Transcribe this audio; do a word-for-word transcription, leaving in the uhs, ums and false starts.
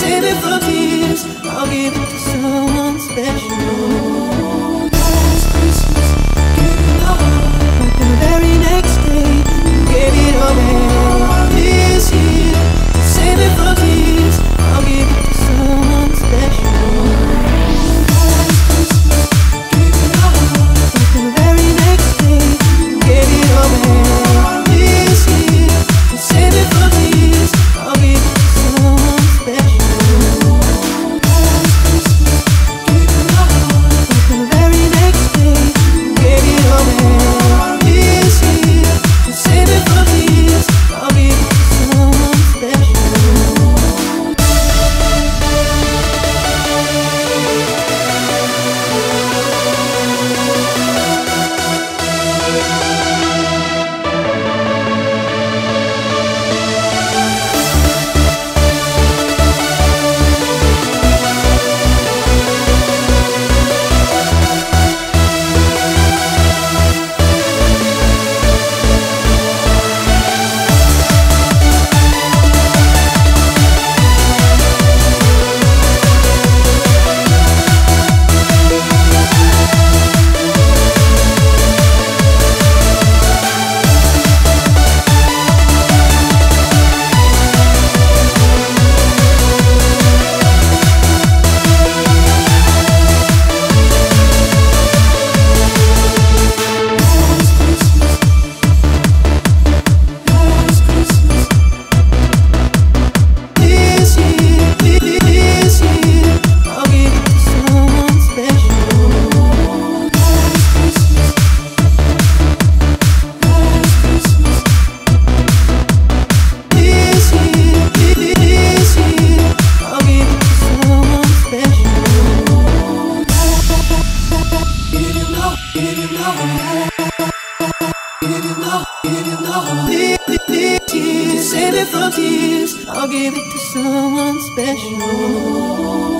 save it for tears. I'll give it to someone special. Last Christmas, gave you my heart, but the very next day, you gave it away. This year, save it for tears. I'll give it to someone special. Save it for tears, I'll give it to someone special.